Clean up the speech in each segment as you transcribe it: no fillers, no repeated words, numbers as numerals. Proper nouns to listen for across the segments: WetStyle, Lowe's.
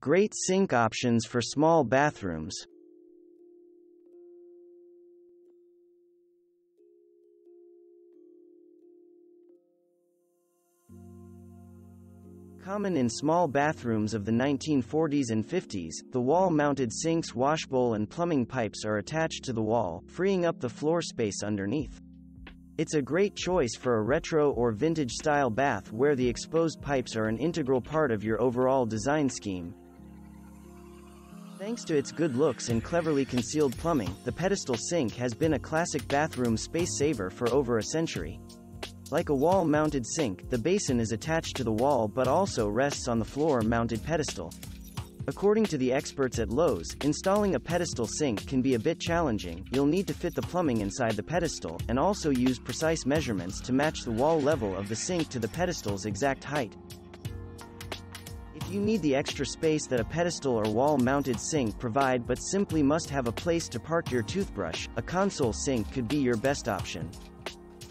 Great sink options for small bathrooms. Common in small bathrooms of the 1940s and 50s, the wall-mounted sinks, washbowl and plumbing pipes are attached to the wall, freeing up the floor space underneath. It's a great choice for a retro or vintage style bath where the exposed pipes are an integral part of your overall design scheme. Thanks to its good looks and cleverly concealed plumbing, the pedestal sink has been a classic bathroom space saver for over a century. Like a wall-mounted sink, the basin is attached to the wall but also rests on the floor-mounted pedestal. According to the experts at Lowe's, installing a pedestal sink can be a bit challenging. You'll need to fit the plumbing inside the pedestal, and also use precise measurements to match the wall level of the sink to the pedestal's exact height. If you need the extra space that a pedestal or wall-mounted sink provide but simply must have a place to park your toothbrush, a console sink could be your best option.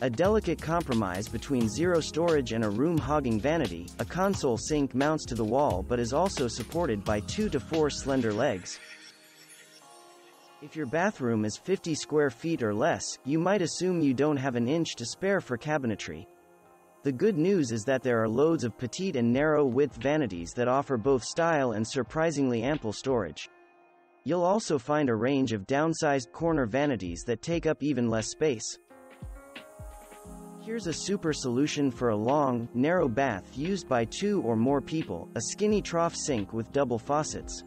A delicate compromise between zero storage and a room-hogging vanity, a console sink mounts to the wall but is also supported by 2 to 4 slender legs. If your bathroom is 50 square feet or less, you might assume you don't have an inch to spare for cabinetry. The good news is that there are loads of petite and narrow-width vanities that offer both style and surprisingly ample storage. You'll also find a range of downsized corner vanities that take up even less space. Here's a super solution for a long, narrow bath used by 2 or more people, a skinny trough sink with double faucets.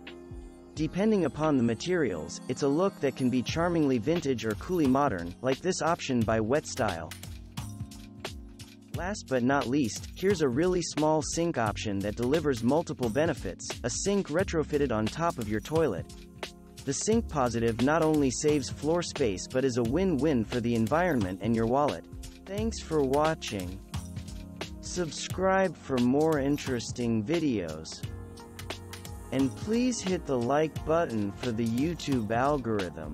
Depending upon the materials, it's a look that can be charmingly vintage or coolly modern, like this option by WetStyle. Last but not least, here's a really small sink option that delivers multiple benefits, a sink retrofitted on top of your toilet. The sink positive not only saves floor space but is a win-win for the environment and your wallet. Thanks for watching. Subscribe for more interesting videos. And please hit the like button for the YouTube algorithm.